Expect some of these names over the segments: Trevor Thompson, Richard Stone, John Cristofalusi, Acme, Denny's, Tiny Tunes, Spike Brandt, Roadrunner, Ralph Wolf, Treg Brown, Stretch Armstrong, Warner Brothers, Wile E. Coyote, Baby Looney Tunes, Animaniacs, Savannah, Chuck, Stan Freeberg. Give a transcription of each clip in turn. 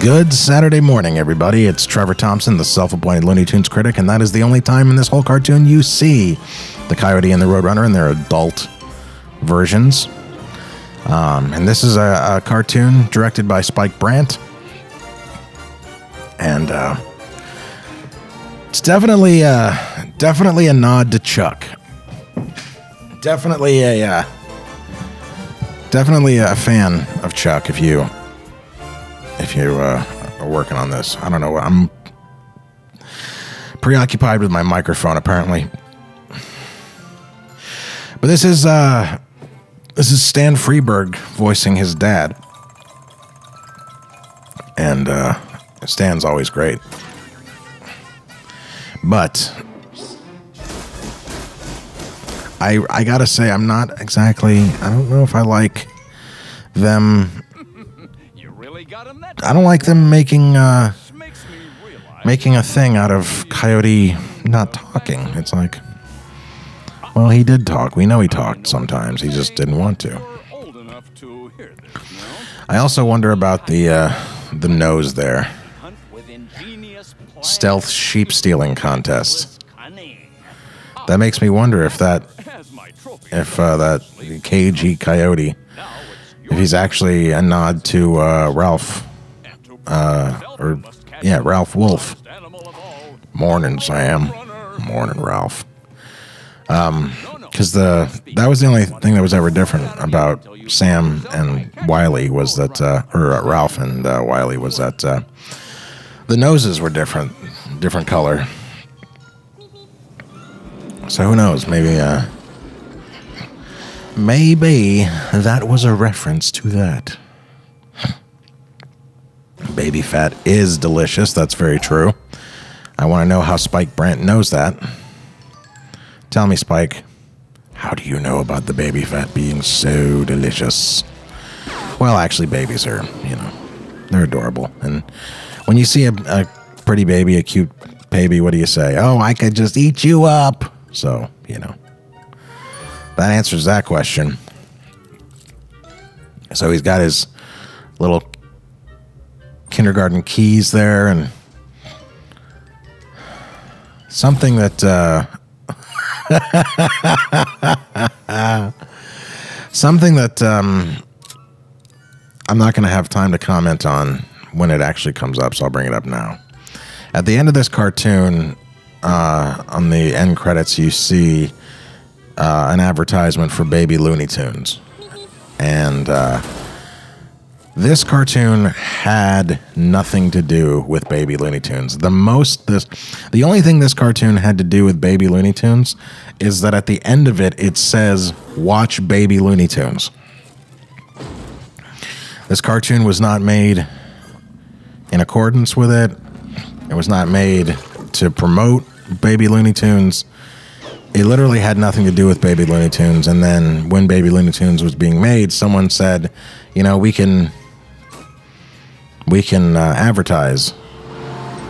Good Saturday morning, everybody. It's Trevor Thompson, the self-appointed Looney Tunes critic, and that is the only time in this whole cartoon you see the Coyote and the Roadrunner in their adult versions. And this is a cartoon directed by Spike Brandt. And it's definitely a nod to Chuck. Definitely a fan of Chuck if you are working on this. I don't know. I'm preoccupied with my microphone, apparently. But this is Stan Freeberg voicing his dad. And Stan's always great. But I gotta say, I'm not exactly... I don't know if I like them... I don't like them making a thing out of Coyote not talking. It's like, well, he did talk. We know he talked sometimes. He just didn't want to. I also wonder about the nose there. Stealth sheep stealing contest. That makes me wonder if that cagey coyote, if he's actually a nod to Ralph Wolf. Morning, Sam. Morning, Ralph. Because that was the only thing that was ever different about Sam and Wiley was that, Ralph and Wiley was that the noses were different color. So who knows? Maybe that was a reference to that. Baby fat is delicious. That's very true. I want to know how Spike Brandt knows that. Tell me, Spike, how do you know about the baby fat being so delicious? Well, actually, babies are, they're adorable. And when you see a pretty baby, a cute baby, what do you say? Oh, I could just eat you up. So, that answers that question. So he's got his little kindergarten keys there, and something that I'm not going to have time to comment on when it actually comes up, so I'll bring it up now. At the end of this cartoon, on the end credits, you see an advertisement for Baby Looney Tunes. And this cartoon had nothing to do with Baby Looney Tunes. The only thing this cartoon had to do with Baby Looney Tunes is that at the end of it, it says, watch Baby Looney Tunes. This cartoon was not made in accordance with it. It was not made to promote Baby Looney Tunes. It literally had nothing to do with Baby Looney Tunes, and then when Baby Looney Tunes was being made, someone said, we can advertise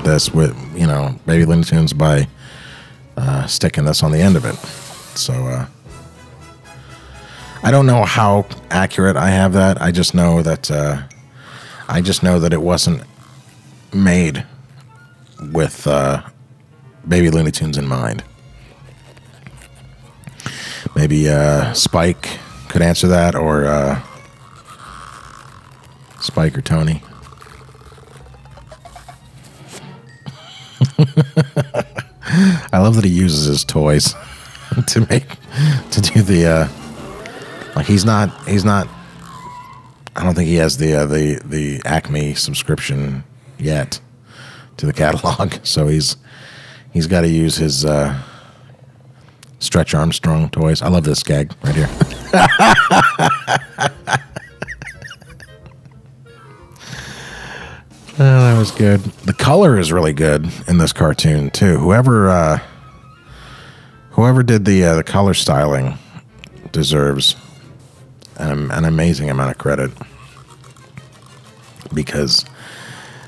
this with, Baby Looney Tunes by sticking this on the end of it. So I don't know how accurate I have that. I just know that it wasn't made with Baby Looney Tunes in mind. Maybe Spike could answer that, or Spike or Tony. I love that he uses his toys to do the like. He's not. I don't think he has the Acme subscription yet to the catalog, so he's got to use his Stretch Armstrong toys. I love this gag right here. Oh, that was good. The color is really good in this cartoon too. Whoever did the color styling deserves an amazing amount of credit, because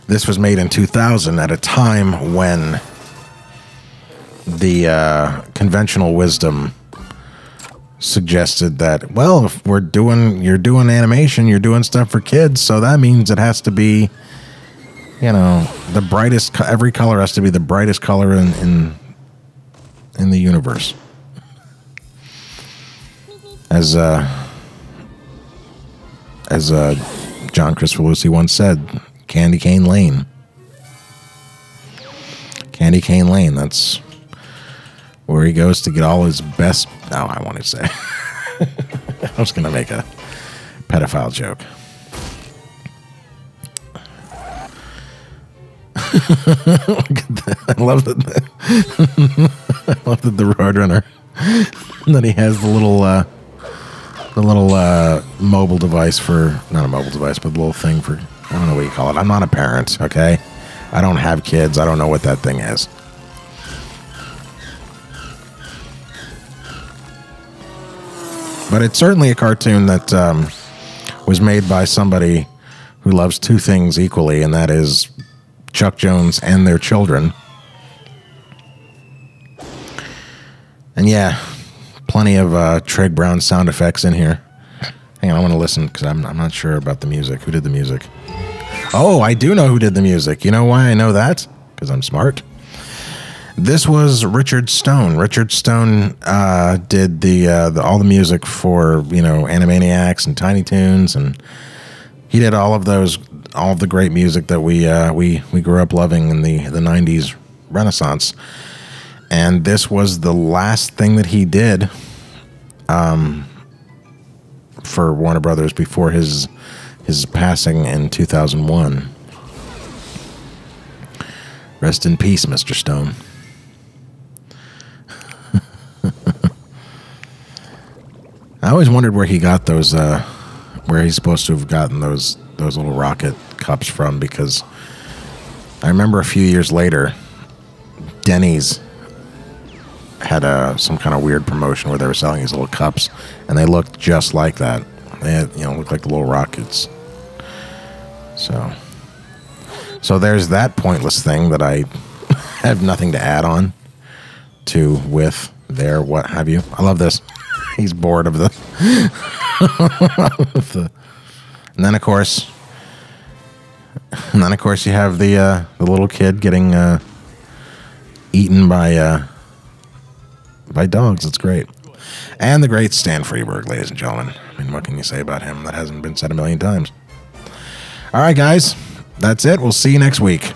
this was made in 2000 at a time when the conventional wisdom suggested that, well, if you're doing animation, you're doing stuff for kids, so that means it has to be you know, the brightest, every color has to be the brightest color in the universe. As John Cristofalusi once said, Candy Cane Lane. Candy Cane Lane, that's where he goes to get all his best... Oh, I want to say. I was going to make a pedophile joke. I love that the Roadrunner. And then he has the little mobile device for, not a mobile device, but the little thing for, I don't know what you call it. I'm not a parent, okay? I don't have kids. I don't know what that thing is. But it's certainly a cartoon that was made by somebody who loves two things equally, and that is Chuck Jones and their children. And yeah, plenty of Treg Brown sound effects in here. Hang on, I want to listen because I'm not sure about the music. Who did the music? Oh, I do know who did the music. You know why I know that? Because I'm smart. This was Richard Stone. Richard Stone did all the music for, you know, Animaniacs and Tiny Tunes, and he did all of the great music that we grew up loving in the 90s Renaissance. And this was the last thing that he did for Warner Brothers before his passing in 2001. Rest in peace, Mr. Stone. I always wondered where he got those, where he's supposed to have gotten those little rocket cups from, because I remember a few years later, Denny's had some kind of weird promotion where they were selling these little cups, and they looked just like that. They had, you know, looked like the little rockets. So there's that pointless thing that I have nothing to add on to, with, there, what have you. I love this. He's bored of the. And then of course you have the little kid getting eaten by dogs. It's great. And the great Stan Freeberg, ladies and gentlemen. I mean, what can you say about him that hasn't been said a million times? All right, guys, that's it. We'll see you next week.